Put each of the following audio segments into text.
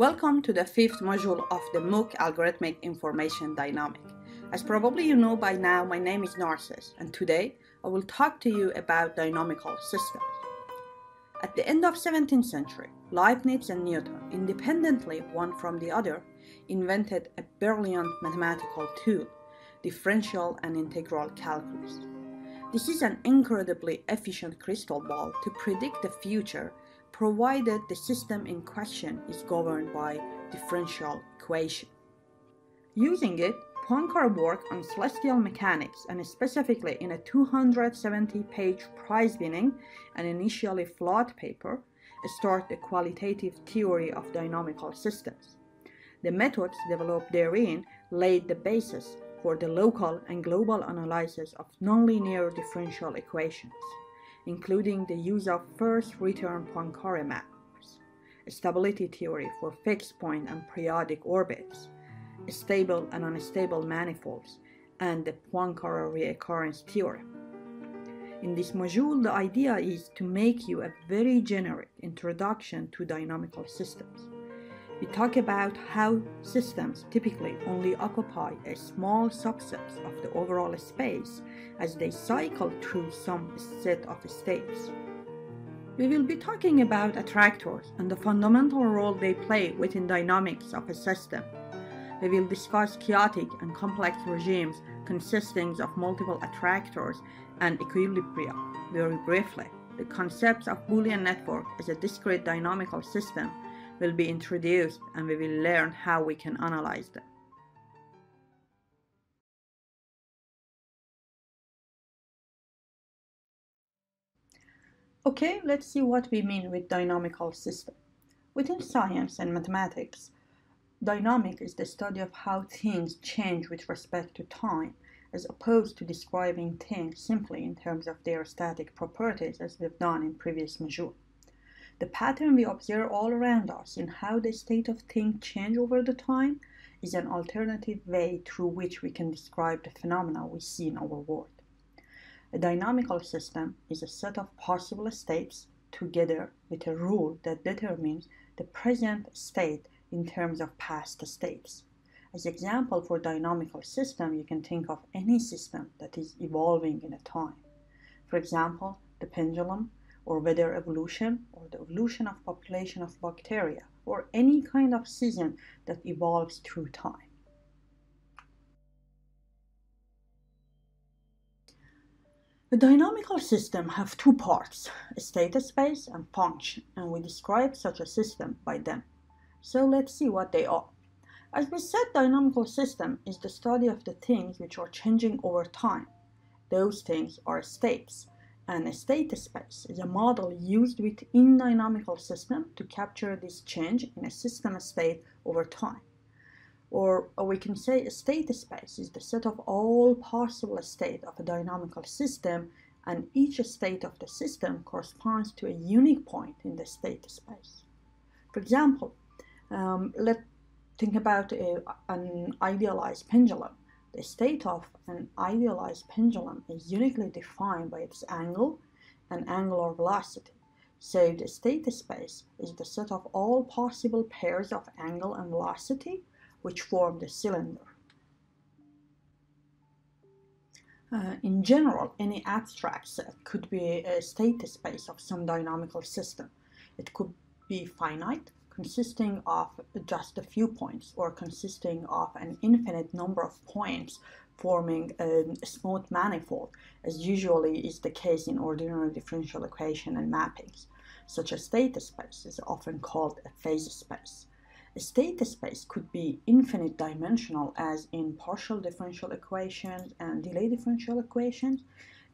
Welcome to the fifth module of the MOOC Algorithmic Information Dynamic. As probably you know by now, my name is Narsis, and today I will talk to you about dynamical systems. At the end of 17th century, Leibniz and Newton, independently one from the other, invented a brilliant mathematical tool, differential and integral calculus. This is an incredibly efficient crystal ball to predict the future, provided the system in question is governed by differential equation. Using it, Poincaré worked on celestial mechanics, and specifically in a 270-page prize-winning and initially flawed paper, started the qualitative theory of dynamical systems. The methods developed therein laid the basis for the local and global analysis of nonlinear differential equations, including the use of first-return Poincaré maps, stability theory for fixed-point and periodic orbits, stable and unstable manifolds, and the Poincaré reoccurrence theorem. In this module, the idea is to make you a very generic introduction to dynamical systems. We talk about how systems typically only occupy a small subset of the overall space as they cycle through some set of states. We will be talking about attractors and the fundamental role they play within dynamics of a system. We will discuss chaotic and complex regimes consisting of multiple attractors and equilibria very briefly. The concepts of Boolean network as a discrete dynamical system will be introduced, and we will learn how we can analyze them. Okay, let's see what we mean with dynamical system. Within science and mathematics, dynamic is the study of how things change with respect to time, as opposed to describing things simply in terms of their static properties as we've done in previous modules. The pattern we observe all around us in how the state of things change over the time is an alternative way through which we can describe the phenomena we see in our world. A dynamical system is a set of possible states together with a rule that determines the present state in terms of past states. As an example for dynamical system, you can think of any system that is evolving in a time. For example, the pendulum, or weather evolution, or the evolution of population of bacteria, or any kind of season that evolves through time. The dynamical system have two parts, a state space and function, and we describe such a system by them. So let's see what they are. As we said, dynamical system is the study of the things which are changing over time. Those things are states. And a state space is a model used within dynamical system to capture this change in a system state over time. Or we can say a state space is the set of all possible states of a dynamical system, and each state of the system corresponds to a unique point in the state space. For example, let's think about an idealized pendulum. The state of an idealized pendulum is uniquely defined by its angle and angular velocity. So the state space is the set of all possible pairs of angle and velocity which form the cylinder. In general, any abstract set could be a state space of some dynamical system. It could be finite, consisting of just a few points, or consisting of an infinite number of points forming a smooth manifold, as usually is the case in ordinary differential equation and mappings. Such a state space is often called a phase space. A state space could be infinite dimensional, as in partial differential equations and delay differential equations.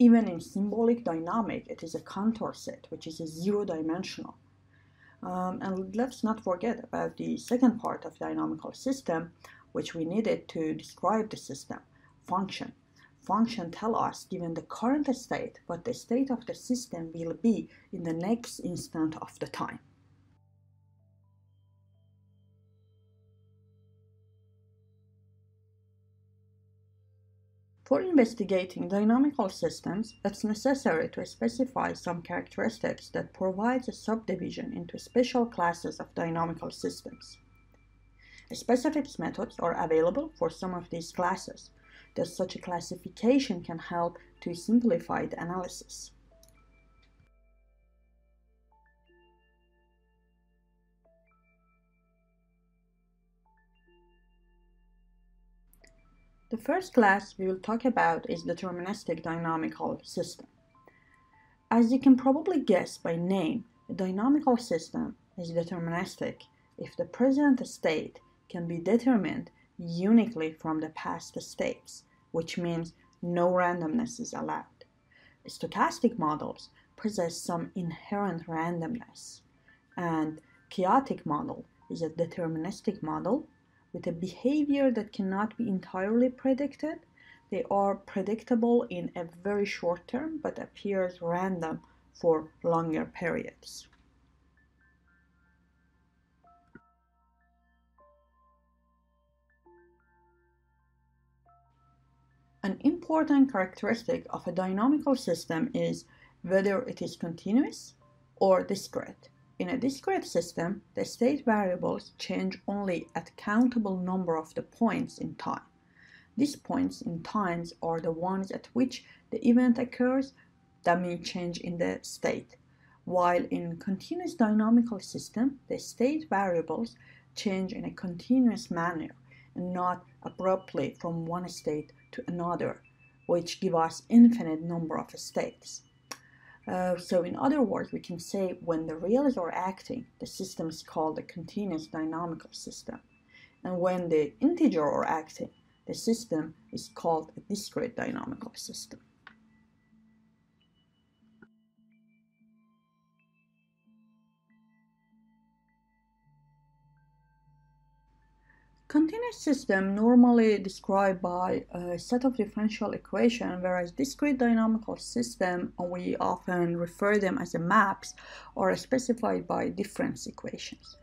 Even in symbolic dynamic, it is a Cantor set, which is a zero-dimensional. And let's not forget about the second part of dynamical system, which we needed to describe the system, function. Function tell us, given the current state, what the state of the system will be in the next instant of the time. For investigating dynamical systems, it's necessary to specify some characteristics that provides a subdivision into special classes of dynamical systems. Specific methods are available for some of these classes. Thus, such a classification can help to simplify the analysis. The first class we will talk about is deterministic dynamical system. As you can probably guess by name, a dynamical system is deterministic if the present state can be determined uniquely from the past states, which means no randomness is allowed. Stochastic models possess some inherent randomness, and chaotic model is a deterministic model with a behavior that cannot be entirely predicted. They are predictable in a very short term, but appears random for longer periods. An important characteristic of a dynamical system is whether it is continuous or discrete. In a discrete system, the state variables change only at a countable number of the points in time. These points in time are the ones at which the event occurs that may change in the state, while in continuous dynamical system, the state variables change in a continuous manner and not abruptly from one state to another, which give us infinite number of states. So in other words, we can say when the reals are acting, the system is called the continuous dynamical system. And when the integers are acting, the system is called a discrete dynamical system. Continuous system normally described by a set of differential equations, whereas discrete dynamical system, we often refer them as maps, are specified by difference equations.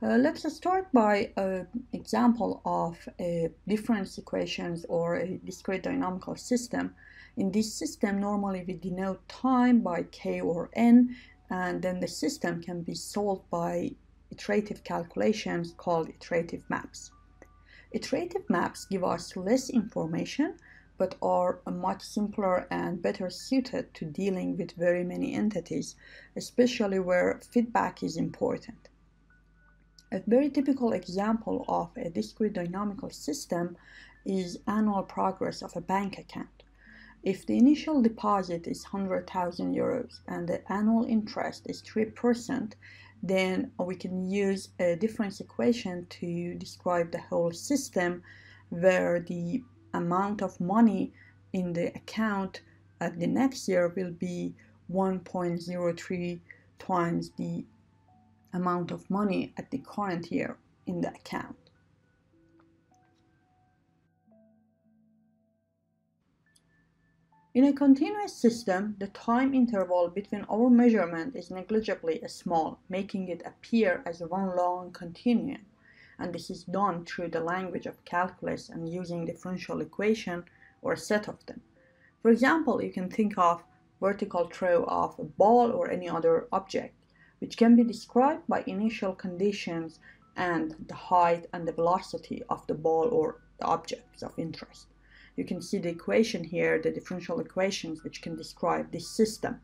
Let's start by an example of a difference equations or a discrete dynamical system. In this system, normally we denote time by k or n, and then the system can be solved by iterative calculations called iterative maps. Iterative maps give us less information, but are much simpler and better suited to dealing with very many entities, especially where feedback is important. A very typical example of a discrete dynamical system is annual progress of a bank account. If the initial deposit is 100,000 euros and the annual interest is 3%, then we can use a difference equation to describe the whole system, where the amount of money in the account at the next year will be 1.03 times the amount of money at the current year in the account. In a continuous system, the time interval between our measurement is negligibly small, making it appear as one long continuum, and this is done through the language of calculus and using differential equation or a set of them. For example, you can think of vertical throw of a ball or any other object, which can be described by initial conditions and the height and the velocity of the ball or the objects of interest. You can see the equation here, the differential equations, which can describe this system.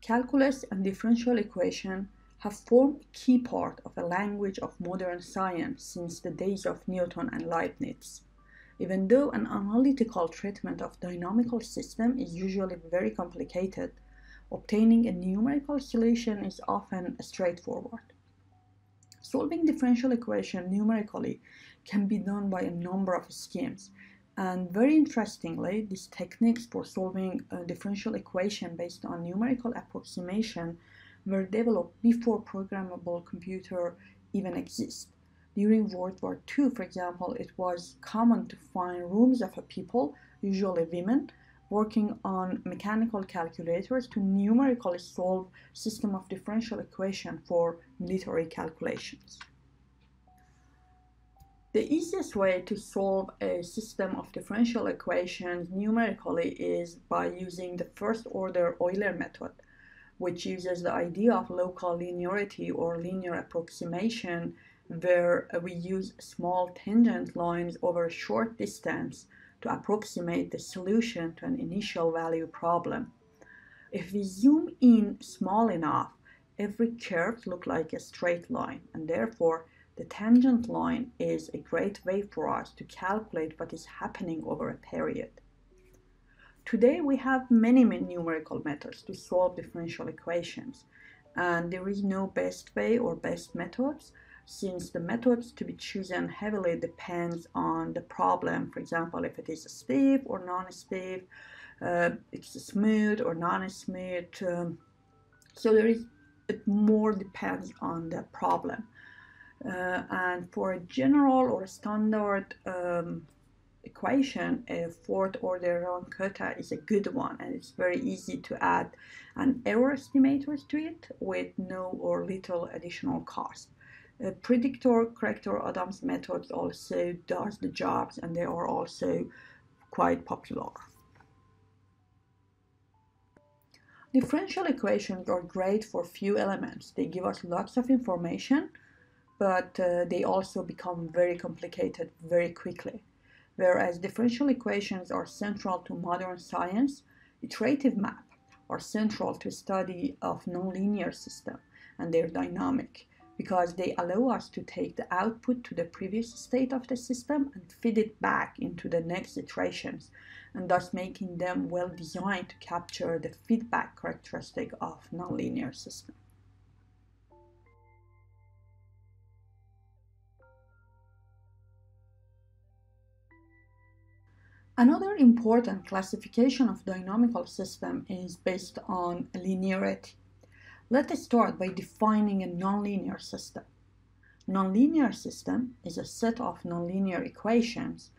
Calculus and differential equation have formed a key part of the language of modern science since the days of Newton and Leibniz. Even though an analytical treatment of dynamical system is usually very complicated, obtaining a numerical solution is often straightforward. Solving differential equation numerically can be done by a number of schemes, and very interestingly, these techniques for solving a differential equation based on numerical approximation were developed before programmable computer even exist. During World War II, for example, it was common to find rooms of people, usually women, working on mechanical calculators to numerically solve system of differential equation for military calculations. The easiest way to solve a system of differential equations numerically is by using the first-order Euler method, which uses the idea of local linearity or linear approximation, where we use small tangent lines over a short distance to approximate the solution to an initial value problem. If we zoom in small enough, every curve looks like a straight line, and therefore the tangent line is a great way for us to calculate what is happening over a period. Today we have many numerical methods to solve differential equations, and there is no best way or best methods, since the methods to be chosen heavily depends on the problem. For example, if it is stiff or non-stiff, it's smooth or non-smooth, so it more depends on the problem. And for a general or standard equation, a fourth-order Runge-Kutta is a good one, and it's very easy to add an error estimator to it with no or little additional cost. Predictor, corrector, Adam's methods also does the jobs, and they are also quite popular. Differential equations are great for few elements. They give us lots of information, but they also become very complicated very quickly. Whereas differential equations are central to modern science, iterative map are central to study of nonlinear system and their dynamic, because they allow us to take the output to the previous state of the system and feed it back into the next iterations, and thus making them well designed to capture the feedback characteristic of nonlinear system. Another important classification of dynamical system is based on linearity. Let us start by defining a nonlinear system. Nonlinear system is a set of nonlinear equations,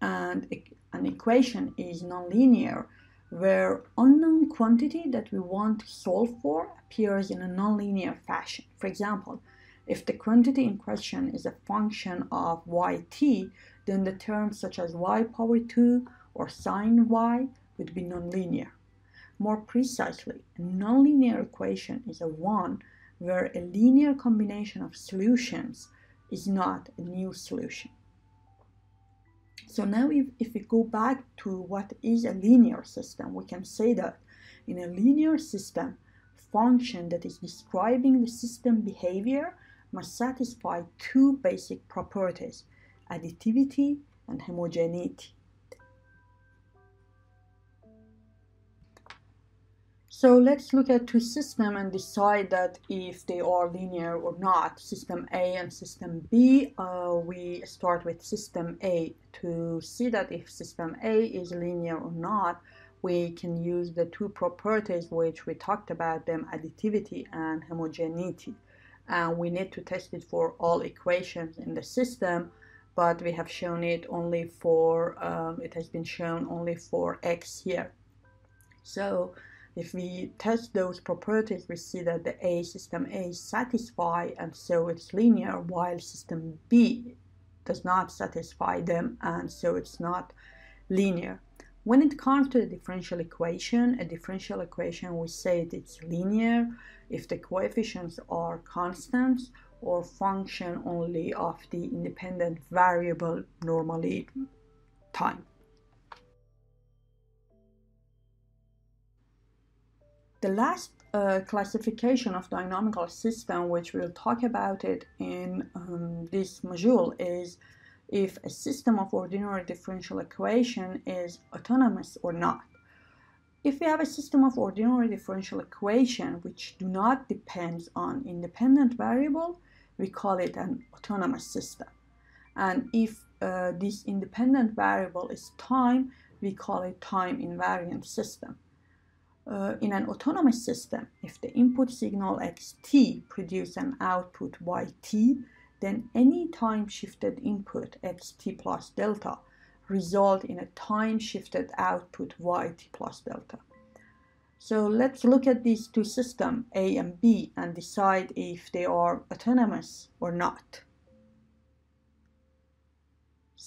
and an equation is nonlinear where unknown quantity that we want to solve for appears in a nonlinear fashion. For example, if the quantity in question is a function of yt, then the terms such as y power 2 or sine y would be nonlinear. More precisely, a nonlinear equation is a one where a linear combination of solutions is not a new solution. So now if we go back to what is a linear system, we can say that in a linear system, function that is describing the system behavior must satisfy two basic properties: additivity and homogeneity. So let's look at two systems and decide that if they are linear or not, system A and system B. We start with system A. To see that if system A is linear or not, we can use the two properties which we talked about them, additivity and homogeneity. And we need to test it for all equations in the system, but we have shown it only for, it has been shown only for X here. So if we test those properties, we see that the system A satisfies, and so it's linear, while system B does not satisfy them, and so it's not linear. When it comes to a differential equation, we say it's linear if the coefficients are constants or function only of the independent variable, normally time. The last classification of dynamical system, which we'll talk about it in this module, is if a system of ordinary differential equation is autonomous or not. If we have a system of ordinary differential equation which do not depend on independent variable, we call it an autonomous system. And if this independent variable is time, we call it time invariant system. In an autonomous system, if the input signal xt produces an output yt, then any time-shifted input xt plus delta result in a time-shifted output yt plus delta. So let's look at these two systems, A and B, and decide if they are autonomous or not.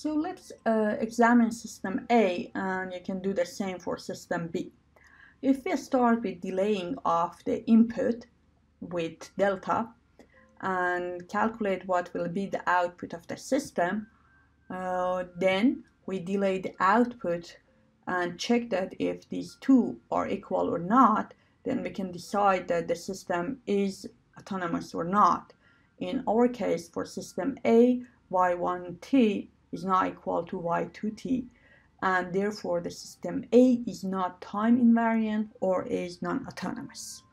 So let's examine system A, and you can do the same for system B. If we start with delaying of the input with delta and calculate what will be the output of the system, then we delay the output and check that if these two are equal or not, then we can decide that the system is autonomous or not. In our case, for system A, y1t is not equal to y2t, and therefore the system A is not time invariant or is non-autonomous.